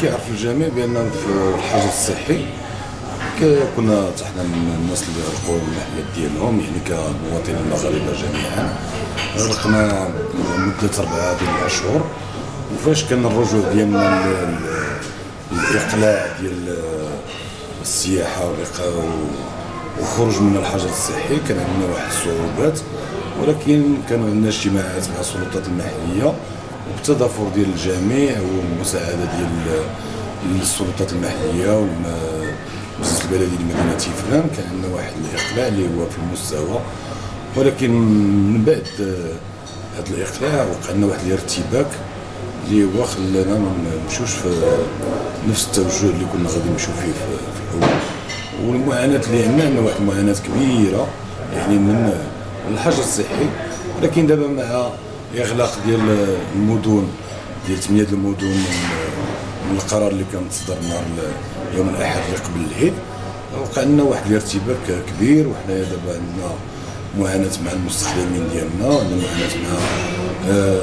كيعرف الجميع باننا في الحجر الصحي كنا تحت الناس اللي رقوا المحلات ديالهم، يعني كمواطنين المغاربه جميعا رقنا مده 4 أشهر. وفاش كان الرجوع ديالنا الاقلاع ديال السياحه وخروج من الحجر الصحي كان عندنا واحد الصعوبات، ولكن كان عندنا اجتماعات مع السلطات المحليه وبالتضافر ديال الجميع والمساعده ديال السلطات المحليه والمجلس البلدي لمدينه إفران كان عندنا واحد الاقلاع اللي هو في المستوى. ولكن من بعد هذا الاقلاع وقع لنا واحد الارتباك اللي هو خلانا ما نمشيوش في نفس التوجه اللي كنا غادي نمشيو فيه في الاول، والمعاناه اللي عندنا واحد المعاناه كبيره يعني من الحجر الصحي. ولكن دابا مع اغلاق ديال المدن ديال 8 المدن من القرار اللي كان تصدر نهار يوم الاحد اللي قبل العيد وقع لنا واحد الارتباك كبير، وحنايا دابا عندنا معاناه مع المستخدمين ديالنا، عندنا معاناه مع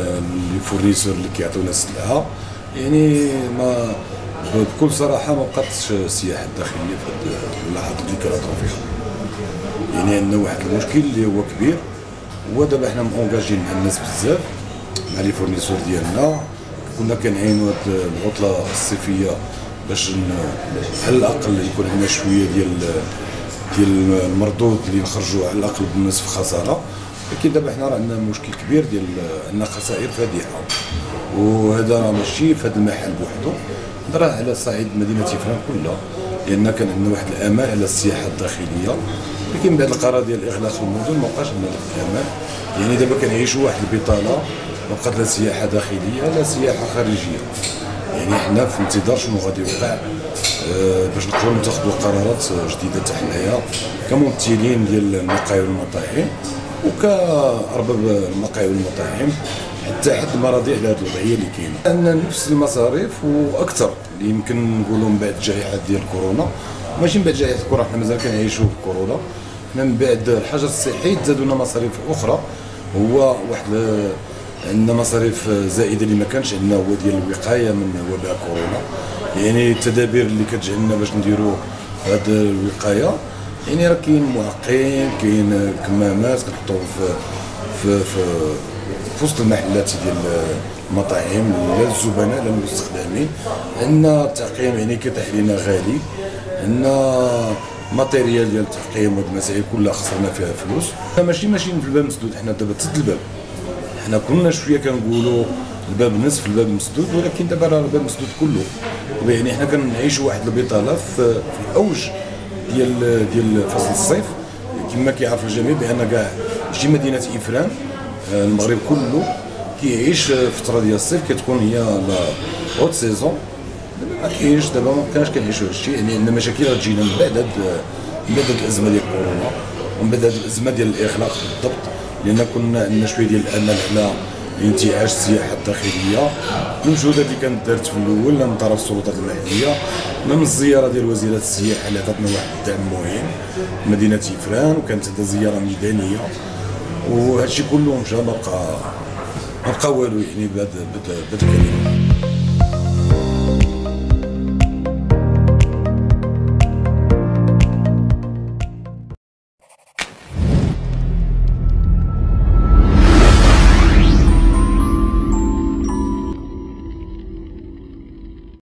الفورنيسور اللي كيعطيونا السلعه، يعني ما بكل صراحه ما بقاتش السياحه الداخليه في هذه اللحظات اللي كنهضروا فيها، يعني عندنا واحد المشكل اللي هو كبير. ودابا حنا مونجاجين مع الناس بزاف مع لي فورنيسور ديالنا، كنا كنعينوا هاد العطله الصيفيه باش على الاقل يكون عندنا شويه ديال المردود اللي نخرجوا على الاقل بالناس في خساره. لكن دابا حنا راه عندنا مشكل كبير ديال عندنا خسائر فادحه، وهذا راه ماشي في هذا المحل بوحدو، راه على صعيد مدينه إفران كلها، لان كان عندنا واحد الامال على السياحه الداخليه. لكن بعد القرار ديال اغلاق المدن ما بقاش عندنا الامال، يعني دابا كنعيشوا واحد البطاله ما بقات لا سياحه داخليه لا سياحه خارجيه، يعني حنا في انتظار شنو غادي يوقع باش نقدروا ناخذوا قرارات جديده حتى حنايا كممثلين ديال المقاهي والمطاعم وكأرباب المقاهي والمطاعم حتى حد ما راضي على هذه الوضعيه اللي كاينه، ان نفس المصاريف واكثر اللي يمكن نقولوا من بعد جائحه ديال كورونا، ماشي من بعد جائحه كورونا، حنا مازال كنعيشوا بكورونا، حنا من بعد الحجر الصحي تزادوا لنا مصاريف اخرى، هو واحد عندنا مصاريف زائده اللي ما كانش عندنا، هو ديال الوقايه من وباء كورونا، يعني التدابير اللي كتجعلنا باش نديروا هذه الوقايه، يعني راه كاين معقين كاين كمامات كنحطوهم في وسط المحلات ديال المطاعم لا الزبناء لا المستخدمين، عندنا التعقيم يعني كيطيح لينا غالي، عندنا ماتيريال ديال التعقيم وهاد المسائل كلها خسرنا فيها فلوس، ماشي في الباب مسدود، حنا دابا تسد الباب، حنا كنا شويه كنقولوا الباب نصف الباب مسدود، ولكن دابا راه الباب مسدود كله، يعني حنا كنعيشوا واحد البطاله في اوج ديال فصل الصيف. كما كيعرف الجميع بان كاع شي مدينه إفران المغرب كله كيعيش فتره ديال الصيف كتكون هي لا هوت سيزون، ما كاينش دابا ما بقيناش كنعيشوا هادشي، يعني عندنا مشاكل غتجينا من بعد هاد الازمه ديال كورونا ومن بعد هاد الازمه ديال الاغلاق بالضبط، لان كنا عندنا شويه ديال الامل على انتعاش السياحه الداخليه، المجهودات اللي كانت دارت في الاول لا من طرف السلطات المحليه لا من الزياره ديال وزيره السياحه اللي عطاتنا واحد الدعم مهم لمدينه إفران، وكانت هذه زياره ميدانيه، وهادشي كله مشى ما بقى والو يعني بهاد الكلمه.